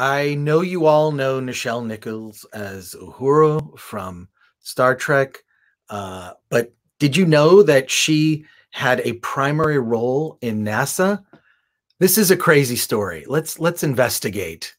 I know you all know Nichelle Nichols as Uhura from Star Trek, but did you know that she had a primary role in NASA? This is a crazy story. Let's investigate.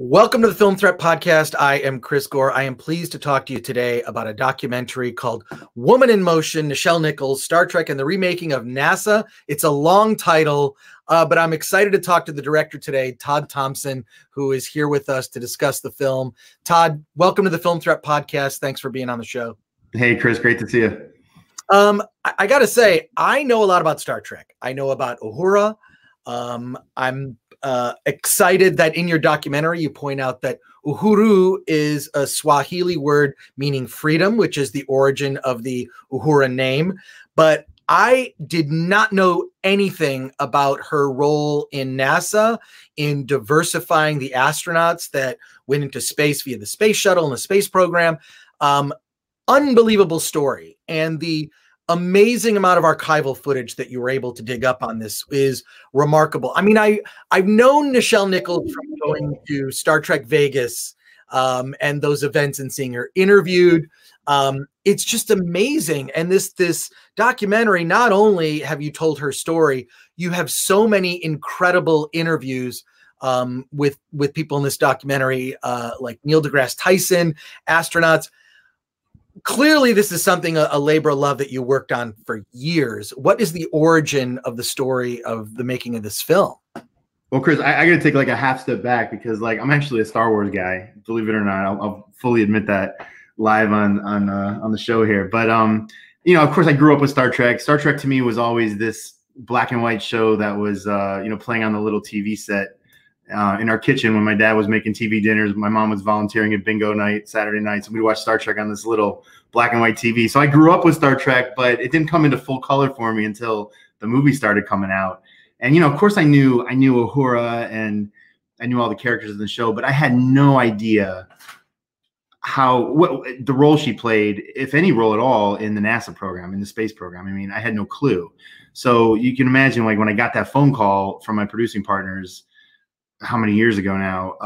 Welcome to the Film Threat Podcast. I am Chris Gore. I am pleased to talk to you today about a documentary called Woman in Motion, Nichelle Nichols, Star Trek, and the Remaking of NASA. It's a long title, but I'm excited to talk to the director today, Todd Thompson, who is here with us to discuss the film. Todd, welcome to the Film Threat Podcast. Thanks for being on the show. Hey, Chris. Great to see you. I got to say, I know a lot about Star Trek. I know about Uhura. I'm excited that in your documentary you point out that Uhuru is a Swahili word meaning freedom, which is the origin of the Uhura name. But I did not know anything about her role in NASA in diversifying the astronauts that went into space via the space shuttle and the space program. Unbelievable story. And the amazing amount of archival footage that you were able to dig up on this is remarkable. I mean, I've known Nichelle Nichols from going to Star Trek Vegas and those events and seeing her interviewed. It's just amazing. And this documentary, not only have you told her story, you have so many incredible interviews with people in this documentary, like Neil deGrasse Tyson, astronauts. Clearly, this is something, a labor of love that you worked on for years. What is the origin of the story of the making of this film? Well, Chris, I got to take like a half step back because like I'm actually a Star Wars guy, believe it or not. I'll fully admit that live on the show here. But, you know, of course, I grew up with Star Trek. Star Trek to me was always this black and white show that was, you know, playing on the little TV set in our kitchen when my dad was making TV dinners. My mom was volunteering at bingo night, Saturday nights, and we watched Star Trek on this little black and white TV. So I grew up with Star Trek, but it didn't come into full color for me until the movie started coming out. And, you know, of course I knew Uhura and I knew all the characters in the show, but I had no idea what the role she played, if any role at all, in the NASA program, in the space program. I mean, I had no clue. So you can imagine, like, when I got that phone call from my producing partners, how many years ago now,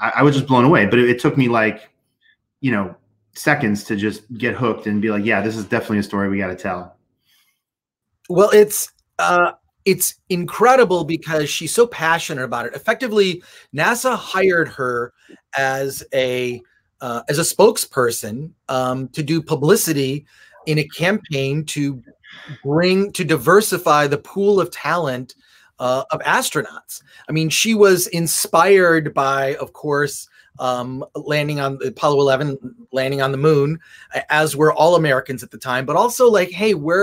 I was just blown away. But it took me like, you know, seconds to just get hooked and be like, yeah, this is definitely a story we got to tell. Well, it's incredible because she's so passionate about it. Effectively, NASA hired her as a spokesperson to do publicity in a campaign to diversify the pool of talent of astronauts. I mean, she was inspired by, of course, landing on Apollo 11, landing on the moon, as were all Americans at the time, but also like, hey, we've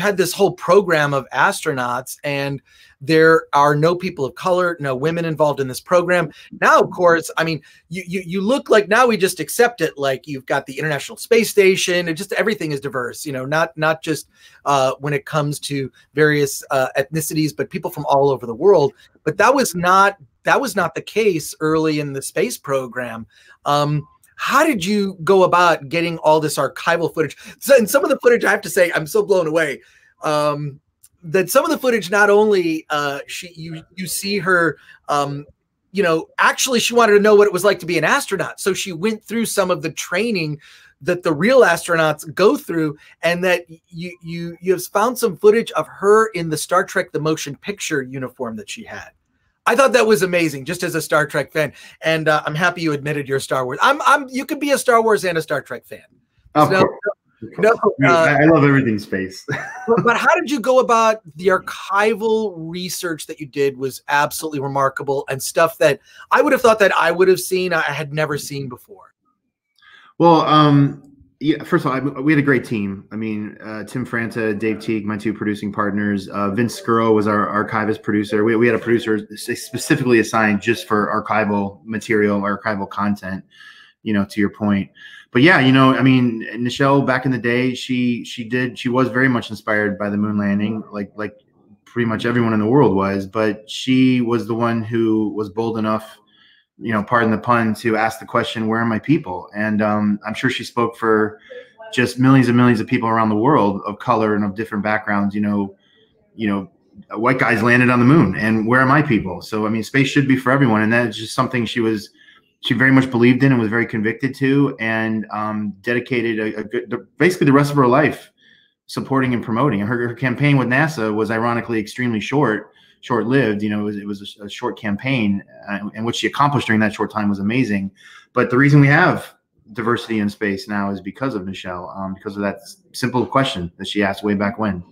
had this whole program of astronauts and there are no people of color, no women involved in this program. Now, of course, I mean, you look like now we just accept it. Like you've got the International Space Station and just everything is diverse, you know, not just when it comes to various ethnicities, but people from all over the world. But that was not the case early in the space program. How did you go about getting all this archival footage? So, and some of the footage, I have to say, I'm so blown away that some of the footage, not only you see her, you know, actually she wanted to know what it was like to be an astronaut. So she went through some of the training that the real astronauts go through, and that you have found some footage of her in the Star Trek, the motion picture uniform that she had. I thought that was amazing, just as a Star Trek fan, and I'm happy you admitted you're Star Wars. You can be a Star Wars and a Star Trek fan. Of course. I love everything space. But how did you go about the archival research that you did? Was absolutely remarkable, and stuff that I would have thought that I would have seen, I had never seen before. Well, yeah, first of all, we had a great team. I mean, Tim Franta, Dave Teague, my two producing partners. Vince Scuro was our archivist producer. We had a producer specifically assigned just for archival material, archival content, you know, to your point. But yeah, you know, I mean, Nichelle back in the day, she was very much inspired by the moon landing, like pretty much everyone in the world was. But she was the one who was bold enough, you know, pardon the pun, to ask the question, where are my people? And I'm sure she spoke for just millions and millions of people around the world of color and of different backgrounds, white guys landed on the moon, and where are my people? So, I mean, space should be for everyone. And that's just something she very much believed in and was very convicted to, and dedicated basically the rest of her life supporting and promoting. Her campaign with NASA was ironically extremely short-lived. It was a short campaign, and what she accomplished during that short time was amazing. But the reason we have diversity in space now is because of Nichelle, because of that simple question that she asked way back when.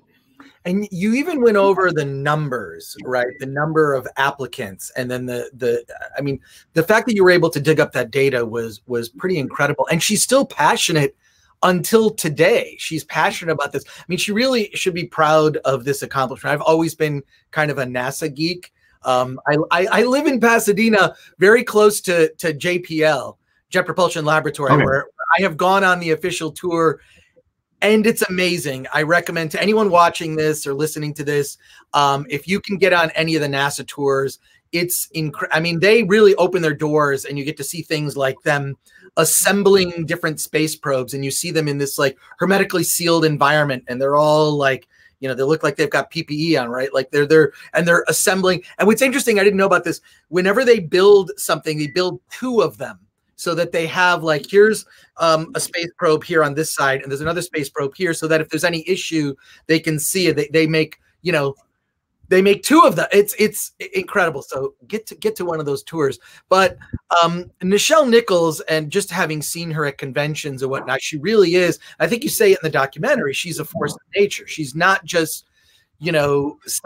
And you even went over the numbers, right? The number of applicants, and then the fact that you were able to dig up that data was pretty incredible. And she's still passionate until today. She's passionate about this. I mean, she really should be proud of this accomplishment. I've always been kind of a NASA geek. I live in Pasadena, very close to JPL, Jet Propulsion Laboratory, okay, where I have gone on the official tour. And it's amazing. I recommend to anyone watching this or listening to this, if you can get on any of the NASA tours, it's incredible. I mean, they really open their doors, and you get to see things like them assembling different space probes, and you see them in this like hermetically sealed environment, and they're all like, they look like they've got PPE on, right? Like they're assembling. And what's interesting, I didn't know about this, whenever they build something, they build two of them, so that they have like, here's a space probe here on this side, and there's another space probe here, so that if there's any issue, they can see it. They make two of them. It's incredible. So get to one of those tours. But Nichelle Nichols, and just having seen her at conventions and whatnot, she really is, I think you say it in the documentary, she's a force of nature. She's not just,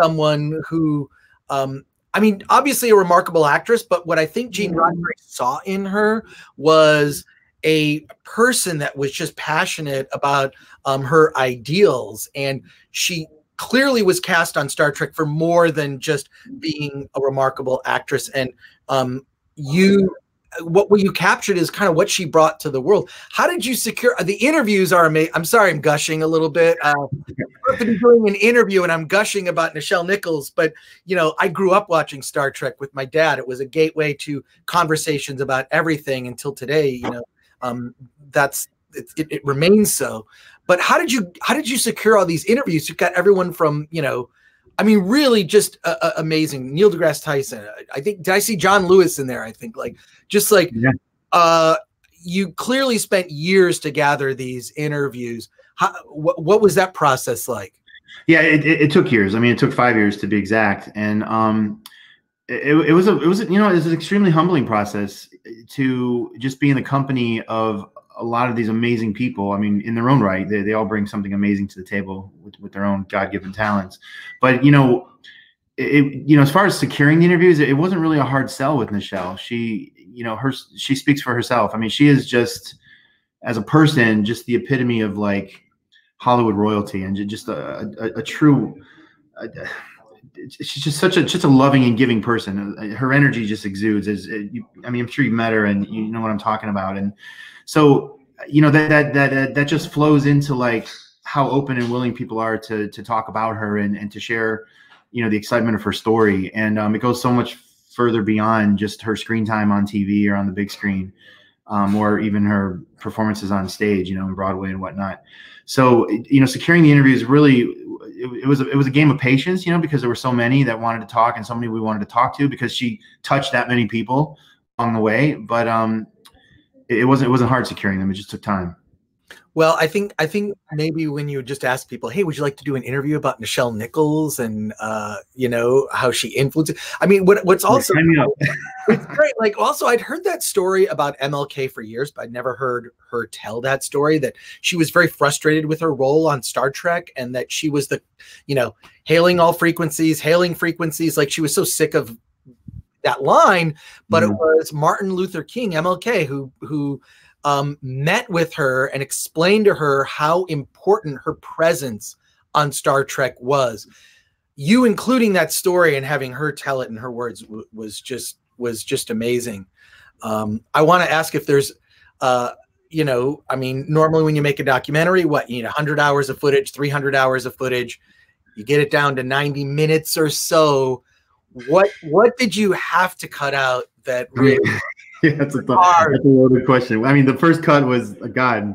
someone who, I mean, obviously a remarkable actress, but what I think Gene Roddenberry saw in her was a person that was just passionate about her ideals. And she clearly was cast on Star Trek for more than just being a remarkable actress. And what you captured is kind of what she brought to the world. How did you secure the interviews? Are amazing. I'm sorry, I'm gushing a little bit. I've been doing an interview and I'm gushing about Nichelle Nichols, but I grew up watching Star Trek with my dad. It was a gateway to conversations about everything until today. It remains so. But how did you secure all these interviews? You've got everyone from really just amazing. Neil deGrasse Tyson. I think, did I see John Lewis in there? I think yeah. You clearly spent years to gather these interviews. What was that process like? Yeah, it took years. I mean, it took 5 years to be exact. And it was an extremely humbling process to just be in the company of a lot of these amazing people. I mean, in their own right, they all bring something amazing to the table with their own God-given talents. But as far as securing the interviews, it wasn't really a hard sell with Nichelle. She speaks for herself. I mean, she is just, as a person, just the epitome of like Hollywood royalty, and just a true. She's just such a loving and giving person. Her energy just exudes. I'm sure you met her and you know what I'm talking about. And so, that just flows into like how open and willing people are to talk about her and to share, the excitement of her story. And it goes so much further beyond just her screen time on TV or on the big screen, or even her performances on stage, in Broadway and whatnot. So, securing the interviews really, it was a game of patience, because there were so many that wanted to talk and so many we wanted to talk to, because she touched that many people along the way. But it wasn't hard securing them. It just took time. Well, I think maybe when you just ask people, hey, would you like to do an interview about Nichelle Nichols and how she influences? I mean, what's also it's great. Like, also, I'd heard that story about MLK for years, but I'd never heard her tell that story, that she was very frustrated with her role on Star Trek, and that she was the, hailing all frequencies, hailing frequencies. Like, she was so sick of that line. But It was Martin Luther King, MLK, who met with her and explained to her how important her presence on Star Trek was. You including that story and having her tell it in her words was just amazing. I want to ask if there's, normally when you make a documentary, what you need 100 hours of footage, 300 hours of footage, you get it down to 90 minutes or so. What did you have to cut out that really? Yeah, that's a loaded question. I mean, the first cut was, God,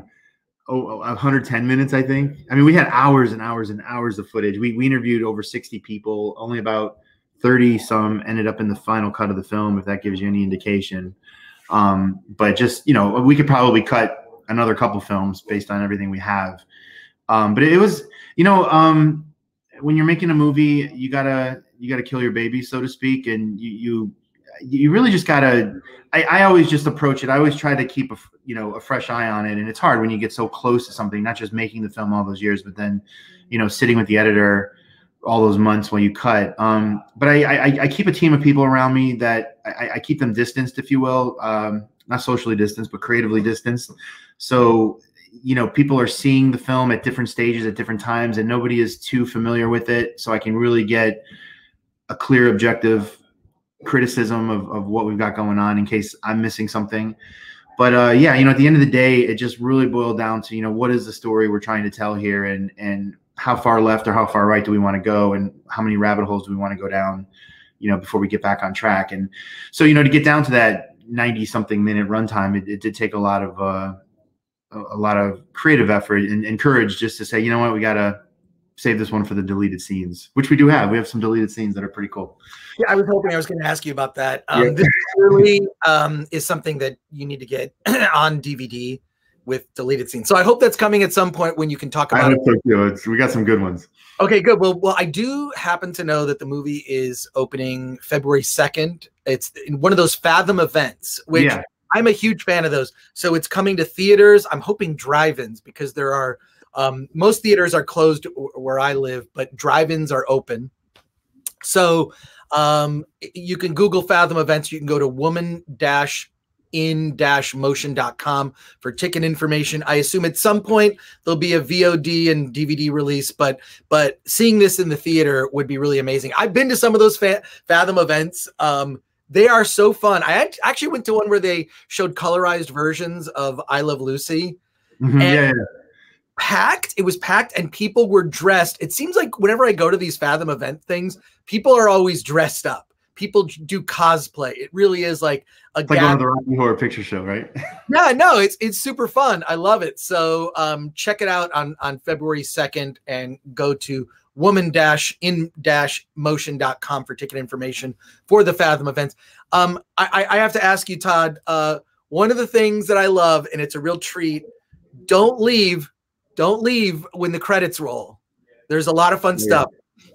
110 minutes, I think. I mean, we had hours and hours and hours of footage. We interviewed over 60 people. Only about 30 some ended up in the final cut of the film, if that gives you any indication. But just, you know, we could probably cut another couple films based on everything we have. But it was, you know, when you're making a movie, you gotta kill your baby, so to speak. And you really just gotta, I always just approach it. I always try to keep a fresh eye on it. And it's hard when you get so close to something, not just making the film all those years, but then, you know, sitting with the editor all those months while you cut. But I keep a team of people around me that I keep them distanced, if you will, not socially distanced, but creatively distanced. So, you know, people are seeing the film at different stages at different times, and nobody is too familiar with it. So I can really get a clear, objective criticism of what we've got going on in case I'm missing something. But yeah, you know, at the end of the day, it just really boiled down to, you know, what is the story we're trying to tell here, and how far left or how far right do we want to go, and how many rabbit holes do we want to go down, you know, before we get back on track. And so, you know, to get down to that 90 something minute runtime, it did take a lot of creative effort and courage just to say, you know what, we got to save this one for the deleted scenes, which we do have. We have some deleted scenes that are pretty cool. Yeah, I was going to ask you about that. Yeah. This really is something that you need to get on DVD with deleted scenes. So I hope that's coming at some point when you can talk about it. We got some good ones. Okay, good. Well, I do happen to know that the movie is opening February 2nd. It's one of those Fathom events, which, yeah, I'm a huge fan of those. So it's coming to theaters. I'm hoping drive-ins, because there are most theaters are closed where I live, but drive-ins are open. So you can Google Fathom events. You can go to woman-in-motion.com for ticket information. I assume at some point there'll be a VOD and DVD release, but seeing this in the theater would be really amazing. I've been to some of those Fathom events. They are so fun. I actually went to one where they showed colorized versions of I Love Lucy. Mm-hmm, and yeah. It was packed, and people were dressed. It seems like whenever I go to these Fathom event things, people are always dressed up. People do cosplay. It really is like a it's like one of the Rocky Horror Picture Show, right? Yeah, no, it's super fun. I love it. So check it out on February 2nd, and go to woman-in-motion.com for ticket information for the Fathom events. I have to ask you, Todd, one of the things that I love, and it's a real treat, don't leave when the credits roll. There's a lot of fun stuff.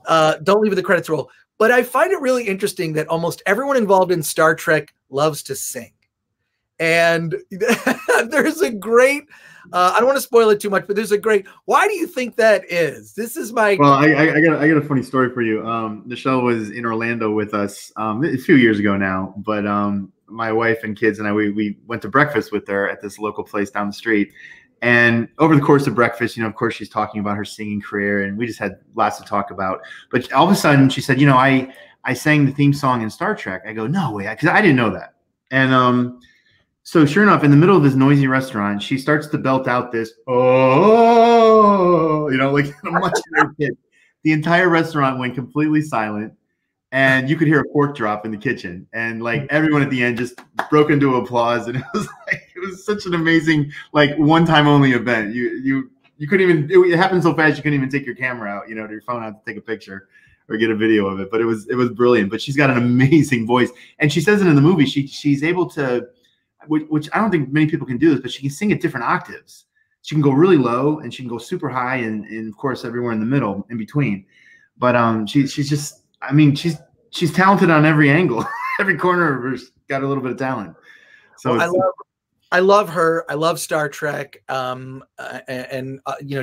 Don't leave when the credits roll. But I find it really interesting that almost everyone involved in Star Trek loves to sing. And there's a great, I don't want to spoil it too much, but there's a great, why do you think that is? This is my. Well, I got a funny story for you. Nichelle was in Orlando with us a few years ago now, but my wife and kids and I, we went to breakfast with her at this local place down the street. And over the course of breakfast, you know, of course, she's talking about her singing career, and we just had lots to talk about. But all of a sudden, she said, you know, I sang the theme song in Star Trek. I go, no way, because I didn't know that. And so sure enough, in the middle of this noisy restaurant, she starts to belt out this, oh, you know, like a much younger kid. The entire restaurant went completely silent, and you could hear a fork drop in the kitchen. And, like, everyone at the end just broke into applause, and it was like, it was such an amazing, like, one-time only event. You couldn't even, it happened so fast you couldn't even take your camera out, you know, your phone out to take a picture or get a video of it. But it was brilliant. But she's got an amazing voice, and she says it in the movie. She's able to, which I don't think many people can do this, but she can sing at different octaves. She can go really low, and she can go super high, and of course everywhere in the middle, in between. But she's just, I mean, she's talented on every angle, every corner of her's got a little bit of talent. So well, I love her. I love Star Trek. You know,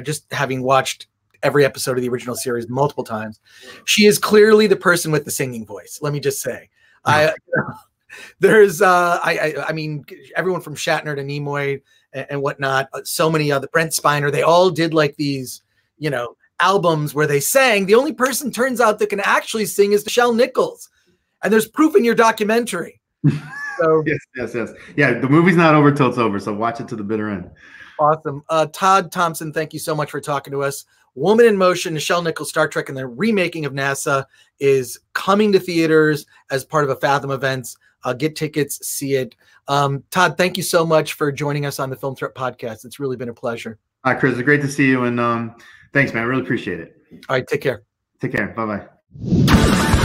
just having watched every episode of the original series multiple times, she is clearly the person with the singing voice. Let me just say, I mean, everyone from Shatner to Nimoy and whatnot, so many other, Brent Spiner, they all did like these, you know, albums where they sang. The only person, turns out, that can actually sing is Nichelle Nichols. And there's proof in your documentary. So, yes. Yeah, the movie's not over till it's over, so watch it to the bitter end. Awesome. Todd Thompson, thank you so much for talking to us. Woman in Motion, Nichelle Nichols, Star Trek, and the remaking of NASA is coming to theaters as part of a Fathom events. Get tickets, see it. Todd, thank you so much for joining us on the Film Threat Podcast. It's really been a pleasure. Hi, Chris. It's great to see you. And thanks, man. I really appreciate it. All right. Take care. Take care. Bye-bye.